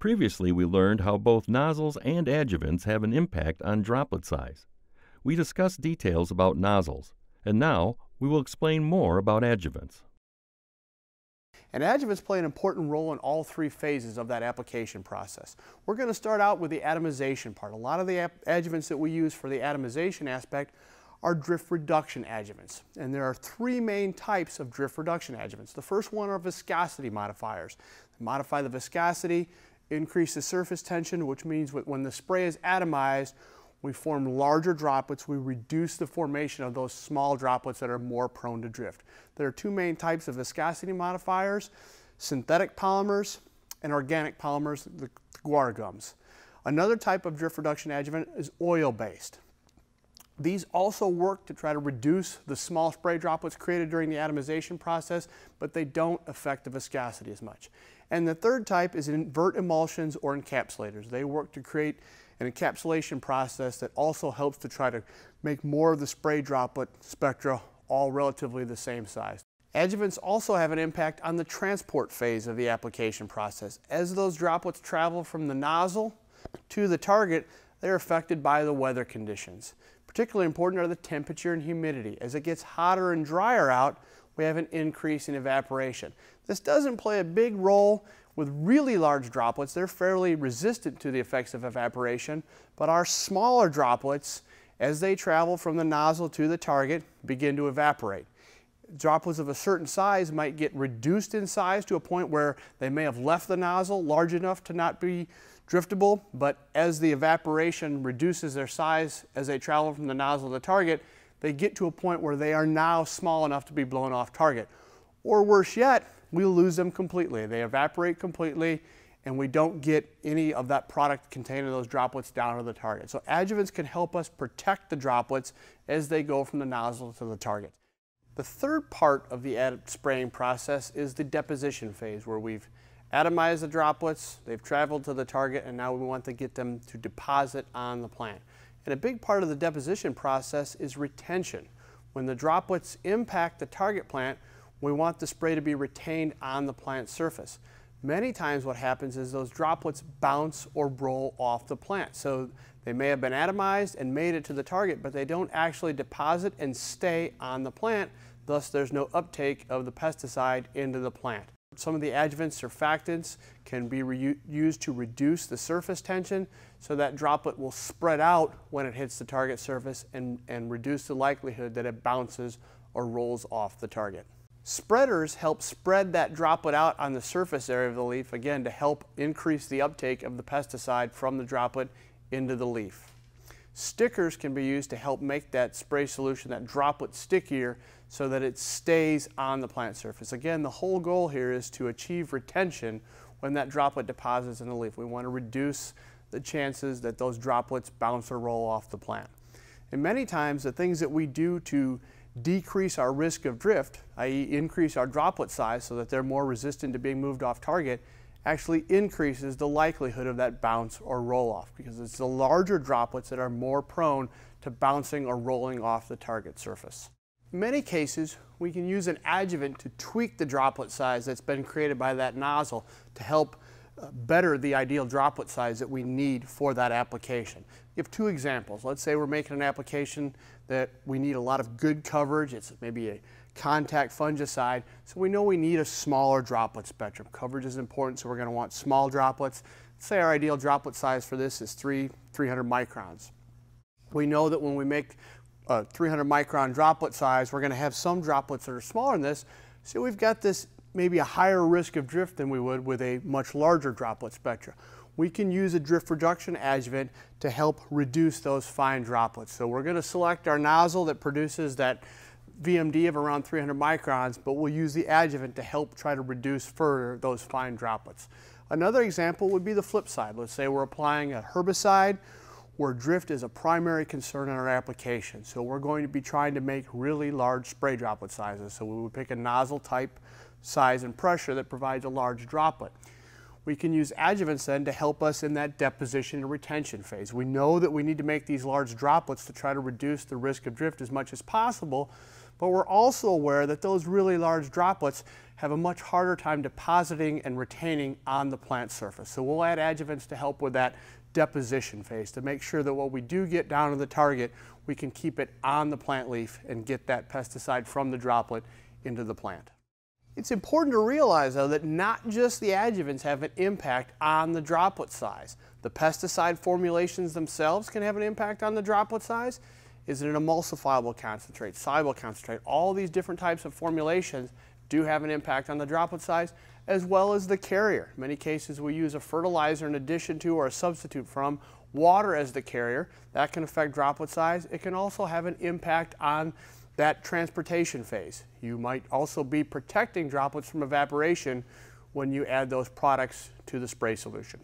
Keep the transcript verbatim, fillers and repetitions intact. Previously, we learned how both nozzles and adjuvants have an impact on droplet size. We discussed details about nozzles, and now we will explain more about adjuvants. And adjuvants play an important role in all three phases of that application process. We're going to start out with the atomization part. A lot of the adjuvants that we use for the atomization aspect are drift reduction adjuvants. And there are three main types of drift reduction adjuvants. The first one are viscosity modifiers. They modify the viscosity, increase the surface tension, which means when the spray is atomized, we form larger droplets. We reduce the formation of those small droplets that are more prone to drift. There are two main types of viscosity modifiers: synthetic polymers and organic polymers, the guar gums. Another type of drift reduction adjuvant is oil-based. These also work to try to reduce the small spray droplets created during the atomization process, but they don't affect the viscosity as much. And the third type is invert emulsions or encapsulators. They work to create an encapsulation process that also helps to try to make more of the spray droplet spectra all relatively the same size. Adjuvants also have an impact on the transport phase of the application process. As those droplets travel from the nozzle to the target, they're affected by the weather conditions. Particularly important are the temperature and humidity. As it gets hotter and drier out, we have an increase in evaporation. This doesn't play a big role with really large droplets. They're fairly resistant to the effects of evaporation, but our smaller droplets, as they travel from the nozzle to the target, begin to evaporate. Droplets of a certain size might get reduced in size to a point where they may have left the nozzle large enough to not be driftable, but as the evaporation reduces their size as they travel from the nozzle to the target, they get to a point where they are now small enough to be blown off target. Or worse yet, we lose them completely. They evaporate completely, and we don't get any of that product contained in those droplets down to the target. So adjuvants can help us protect the droplets as they go from the nozzle to the target. The third part of the spraying process is the deposition phase, where we've atomized the droplets, they've traveled to the target, and now we want to get them to deposit on the plant. And a big part of the deposition process is retention. When the droplets impact the target plant, we want the spray to be retained on the plant surface. Many times what happens is those droplets bounce or roll off the plant. So they may have been atomized and made it to the target, but they don't actually deposit and stay on the plant. Thus, there's no uptake of the pesticide into the plant. Some of the adjuvant surfactants can be used to reduce the surface tension so that droplet will spread out when it hits the target surface and, and reduce the likelihood that it bounces or rolls off the target. Spreaders help spread that droplet out on the surface area of the leaf, again, to help increase the uptake of the pesticide from the droplet into the leaf. Stickers can be used to help make that spray solution, that droplet, stickier so that it stays on the plant surface. Again, the whole goal here is to achieve retention when that droplet deposits in the leaf. We want to reduce the chances that those droplets bounce or roll off the plant. And many times the things that we do to decrease our risk of drift, that is increase our droplet size so that they're more resistant to being moved off target, actually increases the likelihood of that bounce or roll off, because it's the larger droplets that are more prone to bouncing or rolling off the target surface. In many cases, we can use an adjuvant to tweak the droplet size that's been created by that nozzle to help better the ideal droplet size that we need for that application. We have two examples. Let's say we're making an application that we need a lot of good coverage. It's maybe a contact fungicide, so we know we need a smaller droplet spectrum. Coverage is important, so we're going to want small droplets. Let's say our ideal droplet size for this is three, three hundred microns. We know that when we make a three hundred micron droplet size, we're going to have some droplets that are smaller than this, so we've got this maybe a higher risk of drift than we would with a much larger droplet spectra. We can use a drift reduction adjuvant to help reduce those fine droplets. So we're going to select our nozzle that produces that V M D of around three hundred microns, but we'll use the adjuvant to help try to reduce further those fine droplets. Another example would be the flip side. Let's say we're applying a herbicide where drift is a primary concern in our application. So we're going to be trying to make really large spray droplet sizes. So we would pick a nozzle type, size, and pressure that provides a large droplet. We can use adjuvants then to help us in that deposition and retention phase. We know that we need to make these large droplets to try to reduce the risk of drift as much as possible, but we're also aware that those really large droplets have a much harder time depositing and retaining on the plant surface. So we'll add adjuvants to help with that deposition phase to make sure that what we do get down to the target, we can keep it on the plant leaf and get that pesticide from the droplet into the plant. It's important to realize, though, that not just the adjuvants have an impact on the droplet size. The pesticide formulations themselves can have an impact on the droplet size. Is it an emulsifiable concentrate, soluble concentrate? All these different types of formulations do have an impact on the droplet size, as well as the carrier. In many cases, we use a fertilizer in addition to or a substitute from water as the carrier. That can affect droplet size. It can also have an impact on that transportation phase. You might also be protecting droplets from evaporation when you add those products to the spray solution.